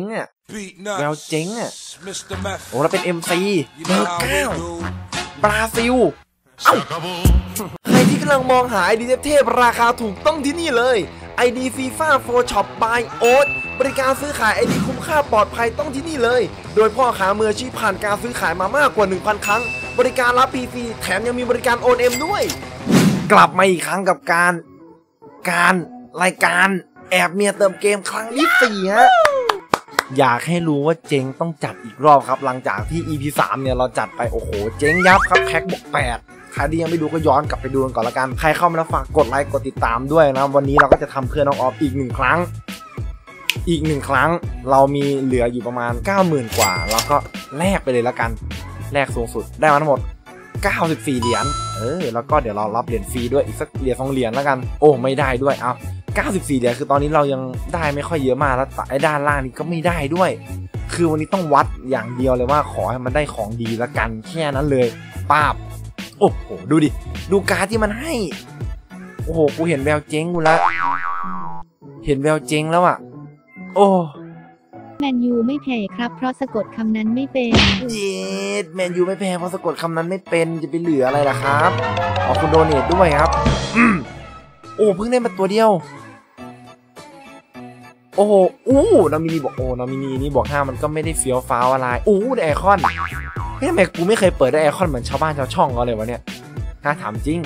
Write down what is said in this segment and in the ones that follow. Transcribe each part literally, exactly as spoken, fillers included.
เนี่ยแววเจ๊งเนี่ยโอ้เราเป็น เอ็ม ซี เบอร์เก้าบราซิลเอ้าใครที่กำลังมองหาไอดีเทพราคาถูกต้องที่นี่เลย ไอ ดี FIFA for Shop by Oat บริการซื้อขาย ไอ ดี คุ้มค่าปลอดภัยต้องที่นี่เลยโดยพ่อค้ามืออาชีพผ่านการซื้อขายมามากกว่า หนึ่งพัน ครั้งบริการรับ พี ซี แถมยังมีบริการ โอน เอ็ม ด้วยกลับมาอีกครั้งกับการการรายการแอบเมียเติมเกมครั้งที่สี่ฮะอยากให้รู้ว่าเจ๊งต้องจัดอีกรอบครับหลังจากที่ อี พี สามเนี่ยเราจัดไปโอ้โหเจ๊งยับครับแพ็คบวกแปดใครที่ยังไม่ดูก็ย้อนกลับไปดูกันก่อนละกันใครเข้ามาแล้วฝากกดไลค์กดติดตามด้วยนะวันนี้เราก็จะทำเพื่อน้องออฟอีกหนึ่งครั้งอีกหนึ่งครั้งเรามีเหลืออยู่ประมาณ เก้าหมื่น กว่าแล้วก็แลกไปเลยละกันแลกสูงสุดได้มาทั้งหมดเก้าสิบสี่เหรียญเออแล้วก็เดี๋ยวเรารับเหรียญฟรีด้วยอีกสักเหรียญสองเหรียญละกันโอ้ไม่ได้ด้วยเอาเก้าสิบสี่เหรียญคือตอนนี้เรายังได้ไม่ค่อยเยอะมากแล้วแต่ไอ้ด้านล่างนี้ก็ไม่ได้ด้วยคือวันนี้ต้องวัดอย่างเดียวเลยว่าขอให้มันได้ของดีละกันแค่นั้นเลยป้าบโอ้โหดูดิดูการ์ดที่มันให้โอ้โหกูเห็นแววเจ๊งกูละเห็นแววเจ๊งแล้วอ่ะโอ้แมนยูไม่แพ้ครับเพราะสะกดคำนั้นไม่เป็นเย็ดแมนยูไม่แพ้เพราะสะกดคำนั้นไม่เป็นจะไปเหลืออะไรล่ะครับขอบคุณโดเนทด้วยครับโอ้เพิ่งได้มาตัวเดียวโอ้โหอู้นามินีบอกโอ้นามินีนี่บอกห้ามันก็ไม่ได้เฟี้ยวฟ้าวอะไรอู้ไอคอนเฮ้ยทำไมกูไม่เคยเปิดได้ไอคอนเหมือนชาวบ้านชาวช่องกันเลยวะเนี่ยถ้าถามจริง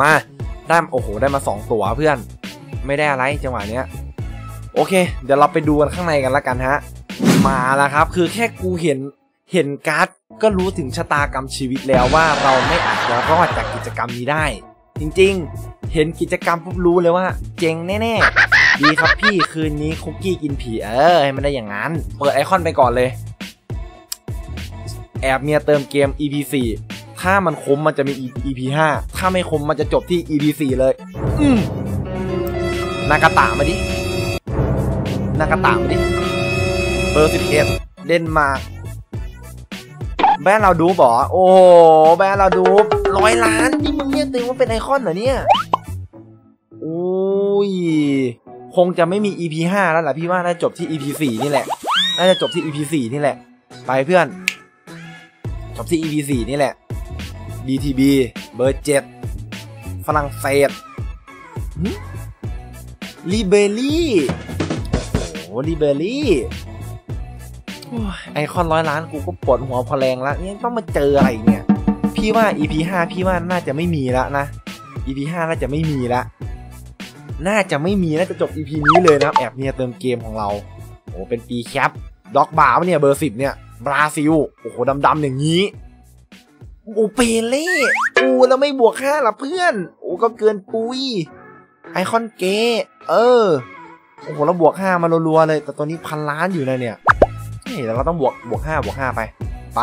มาได้โอ้โหได้มาสองตัวเพื่อนไม่ได้อะไรจังหวะเนี้ยโอเคเดี๋ยวเราไปดูกันข้างในกันละกันฮะมาแล้วครับคือแค่กูเห็นเห็นการ์ดก็รู้ถึงชะตากรรมชีวิตแล้วว่าเราไม่อาจจะรอดจากกิจกรรมนี้ได้จริงๆเห็นกิจกรรมปุ๊บรู้เลยว่าเจ๋งแน่ๆดีครับพี่คืนนี้คุกกี้กินผีเออให้มันได้อย่างนั้นเปิดไอคอนไปก่อนเลยแอบเมียเติมเกม อี พี สี่ ถ้ามันคุ้มมันจะมี อี พี ห้า ถ้าไม่คุ้มมันจะจบที่ อี พี สี่ เลยอืมนากาตะมาดินากาตะมาดิเบอร์สิบเอ็ดเดนมาร์กแบรนด์เราดูบ่โอ้แบรนด์เราดูร้อยล้านนี่มึงเนี่ยตึงว่าเป็นไอคอนเหรอเนี่ยโอ้ยคงจะไม่มี อี พี ห้า แล้วแหละพี่ว่าน่าจบที่ อี พี สี่ นี่แหละน่าจะจบที่ อี พี สี่ นี่แหละไปเพื่อนจบที่ อี พี สี่ นี่แหละ ดี ที บี เบอร์เจ็ดฝรั่งเศสลิเบรี่โอ้ลิเบรี่ไอคอนร้อยล้านกูก็ปวดหัวพอแรงแล้วเนี่ยต้องมาเจออะไรเนี่ยพี่ว่า อี พี ห้า พี่ว่าน่าจะไม่มีละนะ อี พี ห้า น่าจะไม่มีละน่าจะไม่มีน่าจะจบ อี พี นี้เลยนะครับแอบเมียเติมเกมของเราโอ้เป็นปีแคปด็อกบาร์เนี่ยเบอร์สิบเนี่ยบราซิลโอ้โหดำๆอย่างนี้โอ้เปเล่โอ้แล้วไม่บวกค่าละเพื่อนโอ้ก็เกินปุยไอคอนเกเออโอ้โหแล้วบวกห้ามารัวๆเลยแต่ตัวนี้พันล้านอยู่เลยเนี่ยแล้วเราต้องบวกบวกห้าบวกห้าไปไป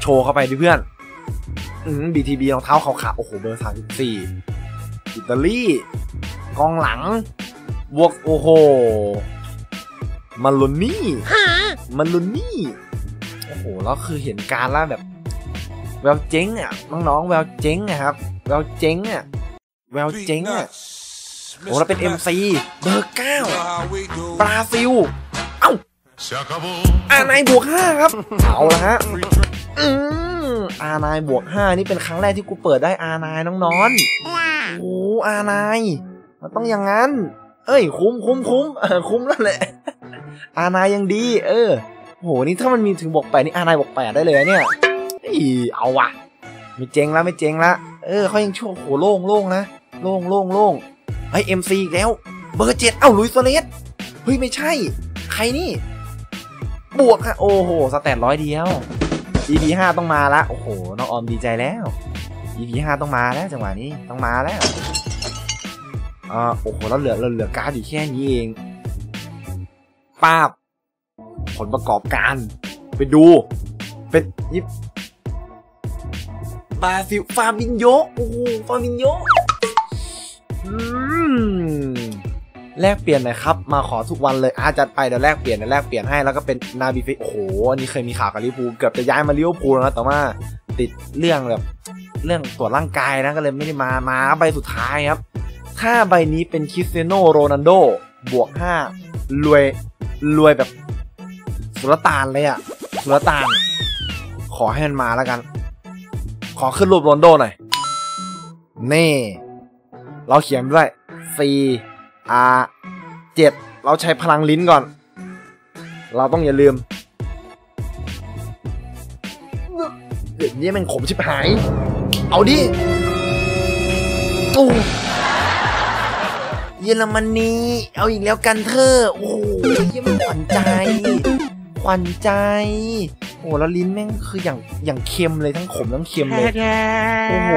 โชว์เข้าไปดิเพื่อนอืม บี ที บี รองเท้าขาวๆโอ้โหเบอร์สามสิบสี่อิตาลีกองหลังบวกโอ้โหมาลุนนี่มาลุนนี่โอ้โหแล้วคือเห็นการล่าแบบแววเจ๊งอ่ะน้องๆแววเจ๊งนะครับแววเจ๊งอ่ะแววเจ๊งอ่ะโอ้เราเป็น เอ็ม ซี เบอร์เก้าบราซิลอานายบวกห้าครับเอาละฮะอืออานายบวกห้านี่เป็นครั้งแรกที่กูเปิดได้อานายน้องนอนโอ้อานายมันต้องอย่างนั้นเอ้ยคุ้มคุ้มคุ้มคุ้มแล้วแหละอานายยังดีเออโหนี่ถ้ามันมีถึงบวกแปดนี่อานายบวกแปดได้เลยเนี่ยอีเอาว่ะไม่เจ๊งละไม่เจ๊งละเออเขายังชั่วโหโล่งโล่งนะโล่งโล่งโล่งไอเอ็มซีอีกแล้วเบอร์เจ็ดเอ้าลุยโซเลสเฮ้ยไม่ใช่ใครนี่บวกค่ะโอ้โหสแตทร้อยเดียว อี พี ห้า ต้องมาละโอ้โหน้องออมดีใจแล้ว อี พี ห้า ต้องมาแล้วจังหวะนี้ต้องมาแล้วอ่าโอ้โหเราเหลือเราเหลือการ์ดอยู่แค่นี้เองป้าบผลประกอบการไปดูเป็นยิบบาซิลฟาบินโยโอ้โหฟาบินโยแลกเปลี่ยนหน่อยครับมาขอทุกวันเลยอาจัดไปเดี๋ยวแลกเปลี่ยนเดี๋ยวแลกเปลี่ยนให้แล้วก็เป็นนาบีฟิโอ้โหอันนี้เคยมีข่าวกับลิเวอร์พูลเกือบจะย้ายมาลิเวอร์พูลแล้วแต่ว่าติดเรื่องแบบเรื่องตรวจร่างกายนะก็เลยไม่ได้มามาใบสุดท้ายครับถ้าใบนี้เป็นคริสเตียโนโรนัลโดบวกห้า รวยรวยแบบสุลต่านเลยอะสุลต่านขอให้มันมาแล้วกันขอขึ้นรูปโรนโดหน่อยนี่เราเขียนด้วย ซี อาร์ เจ็ด เราใช้พลังลิ้นก่อนเราต้องอย่าลืมเดี๋ยวนี้มันขมชิบหายเอาดิตู้เยอรมนีเอาอีกแล้วกันเธอโอ้ยยังขวัญใจขวัญใจโอ้แล้วลิ้นแม่งคืออย่างอย่างเค็มเลยทั้งขมทั้งเค็มเลยโอ้โห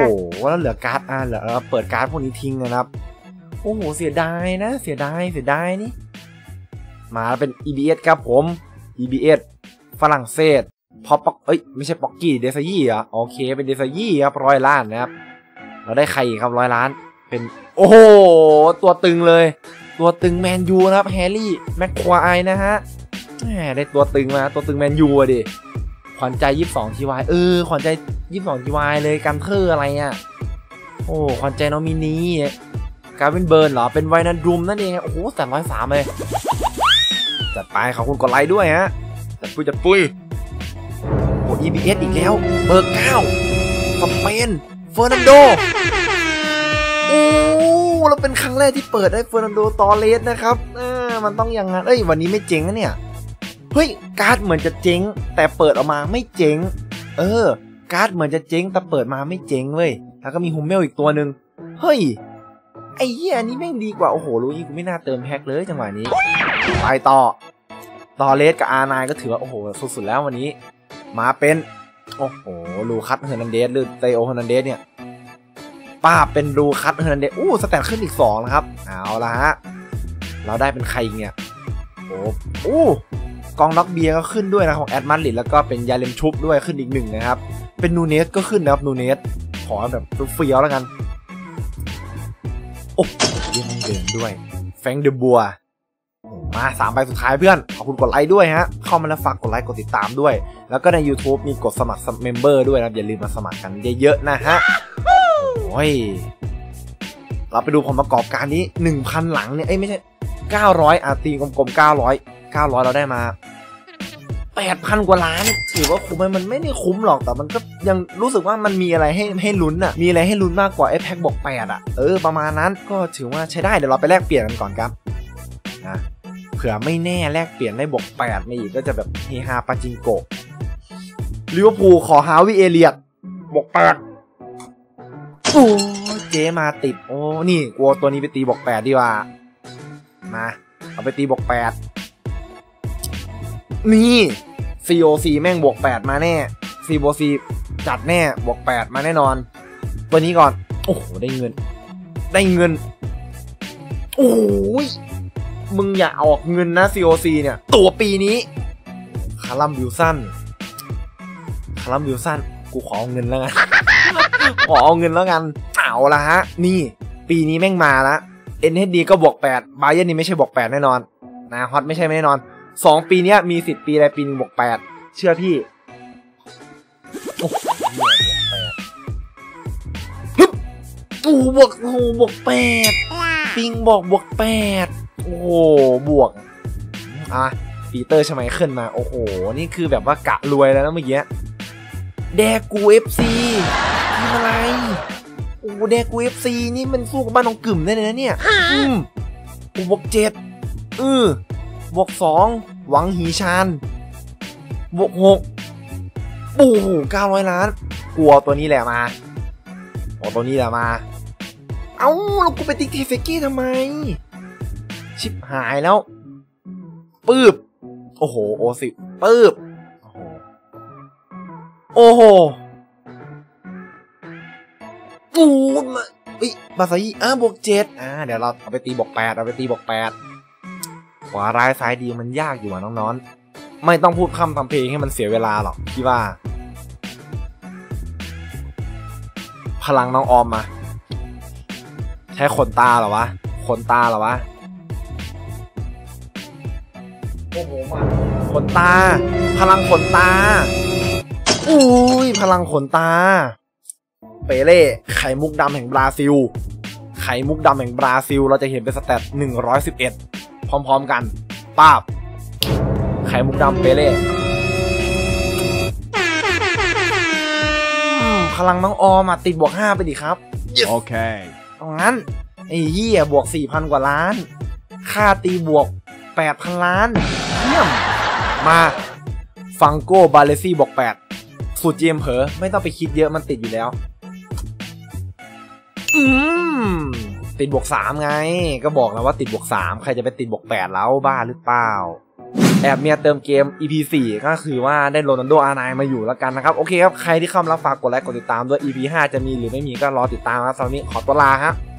แล้วเหลือการ์ดอ่ะเหลือเปิดการ์ดพวกนี้ทิ้งนะครับโอ้โหเสียดายนะเสียดายเสียดายนี่มาเป็น อี บี เอส ครับผม อี บี เอส ฝรั่งเศสพอปอกเอ้ยไม่ใช่ป๊อกกี้เดซายี่อ่ะโอเคเป็นเดซายี่ครับร้อยล้านนะครับเราได้ใครครับร้อยล้านเป็นโอ้โหตัวตึงเลยตัวตึงแมนยูนะครับแฮร์รี่แม็กควายนะฮะได้ตัวตึงมาตัวตึงแมนยูดิขวัญใจยี่สิบสองทีวายเออขวัญใจยี่สิบสองทีวายเลยการเทอร์อะไรอ่ะโอ้ขวัญใจน้องมินีการเป็นเบิร์นเหรอเป็นไวนันดุมนั่นเองโอ้โหแต่ร้อยสามเลยจัดไปขอบคุณกดไลค์ด้วยฮะจัดปุยจัดปุยโอ้ อี บี เอส อีกแล้วเบอร์เก้าสเปนเฟอร์นันโดโอ้เราเป็นครั้งแรกที่เปิดได้เฟอร์นันโดตอเลสนะครับเออมันต้องอย่างงั้นเอ้ยวันนี้ไม่เจ๋งนะเนี่ยเฮ้ยการ์ดเหมือนจะเจ๊งแต่เปิดออกมาไม่เจ๊งเออการ์ดเหมือนจะเจ๊งแต่เปิดมาไม่เจ๊งเว้ยแล้วก็มีฮูมเมลอีกตัวหนึ่งเฮ้ยไอ้เหี้ยอันนี้แม่งดีกว่าโอ้โหรู้ยี่กูไม่น่าเติมแฮกเลยจังหวะนี้ไปต่อตอเลสกับอาร์ไนก็ถือว่าโอ้โหสุดๆแล้ววันนี้มาเป็นโอ้โหลูคัสเฮอร์นันเดสหรือเตโอเฮอร์นันเดสเนี่ยป้าเป็นลูคัสเฮอร์นันเดสอู้สแตนขึ้นอีกสองนะครับเอาละฮะเราได้เป็นใครเนี่ยโอ้โอ้กองล็อกเบียร์ก็ขึ้นด้วยนะของแอดมาริดแล้วก็เป็นยาเลมชุบด้วยขึ้นอีกหนึ่งนะครับเป็นนูเนสก็ขึ้นนะครับนูเนสขอแบบเฟี้ยวแล้วกันโอ้ยยังเดินด้วยแฟงเดบัวมาสามใบสุดท้ายเพื่อนขอบคุณกดไลค์ด้วยฮะเข้ามาแล้วฝากกดไลค์กดติดตามด้วยแล้วก็ใน YouTube มีกดสมัครเมมเบอร์ด้วยนะอย่าลืมมาสมัครกันเยอะๆนะฮะโอ้ยเราไปดูผลประกอบการนี้ หนึ่งพัน หลังเนี่ยเอ้ยไม่ใช่เก้าร้อยอาตีกลมๆเก้าร้อยเก้าร้อยเราได้มา แปดพัน กว่าล้านถือว่าคุ้มไหมมันไม่ได้คุ้มหรอกแต่มันก็ยังรู้สึกว่ามันมีอะไรให้ให้ลุ้นอ่ะมีอะไรให้ลุ้นมากกว่าไอ้แพ็กบอกแปดอ่ะเออประมาณนั้นก็ถือว่าใช้ได้เดี๋ยวเราไปแลกเปลี่ยนกันก่อนครับนะเผื่อไม่แน่แลกเปลี่ยนได้บอกแปดมาอีกก็จะแบบเฮฮาปาจิงโกะลิเวอร์พูลขอฮาวิเอเลียตบอกแปดโอ้เจมาติดโอ้นี่กลัวตัวนี้ไปตีบอกแปดดีกว่ามาเอาไปตีบอกแปดนี่ ซี โอ ซี แม่งบวกแปดมาแน่ ซี โอ ซี จัดแน่บวกแปดมาแน่นอนตัวนี้ก่อนโอ้โหได้เงินได้เงินโอ้ยมึงอย่าออกเงินนะ ซี โอ ซี เนี่ยตัวปีนี้คาร์ลัมบิวสันคาร์ลัมบิวสันกูขอเอาเงินแล้วกัน ขอเอาเงินแล้วกันเอาละฮะนี่ปีนี้แม่งมาละ เอ็น เอช ดี ก็บวกแปดไบเยอร์นี่ไม่ใช่บวกแปดแน่นอนนะฮอตไม่ใช่แน่นอนสองปีนี้มีสิทธิ์ปีอะไรปีหนึ่งบวกแปดเชื่อพี่โอ้โหฮึบตู้บวกโอ้บวกแปดปิงบอกบวกแปดโอ้โหบวกอ่ะปีเตอร์ชไมเคิลมาโอ้โหนี่คือแบบว่ากะรวยแล้วนะเมื่อกี้แดกูเอฟซีนี่อะไรโอ้แดกูเอฟซีนี่มันสู้กับบ้านของกึ่มได้เลยนะเนี่ยอืมบวกเจ็ดอือบวกสองหวังหีชานบวกหกปู่หูเก้าร้อยล้านกลัวตัวนี้แหละมาโอ้ตัวนี้แหละมาเอ้าเรากูไปติ๊กเทฟกี้ทำไมชิบหายแล้วปื๊บโอ้โหโอสิปื๊บโอ้โหปูมาอิบาซายิอ่ะบวกเจ็ดอ่ะเดี๋ยวเราเอาไปตีบวกแปดเอาไปตีบวกแปดขวาร้ายซ้ายดีมันยากอยู่อ่ะน้องๆไม่ต้องพูดคำทำเพลงให้มันเสียเวลาหรอกพี่ว่าพลังน้องออมมาใช้ขนตาเหรอวะขนตาเหรอวะโอ้โหมาขนตาพลังขนตาอุ้ยพลังขนตาเปเล่ไข่มุกดำแห่งบราซิลไข่มุกดำแห่งบราซิลเราจะเห็นเป็นสแตทหนึ่งร้อยสิบเอ็ดพร้อมๆกัน ป้าบไข่มุกดำเปเล่พลังน้องออมติดบวกห้าไปดิครับโอเคตรงนั้นไอ้เหี้ยบวก สี่พัน กว่าล้านค่าตีบวก แปดพัน ล้านเยี่ยมมาฟังโก้บาเลซี่บวกแปดสูตร จี เอ็ม เผลอไม่ต้องไปคิดเยอะมันติดอยู่แล้วอืมติดบวกสามไงก็บอกแล้วว่าติดบวกสามใครจะไปติดบวกแปดแล้วบ้าหรือเปล่าแอบเมียเติมเกม อี พี สี่ ก็คือว่าได้โรนัลโดอาร์ไนน์มาอยู่แล้วกันนะครับโอเคครับใครที่เข้ามาแล้วฝากกดไลค์กดติดตามด้วย อี พี ห้า จะมีหรือไม่มีก็รอติดตามครับตอนนี้ขอตัวลาครับ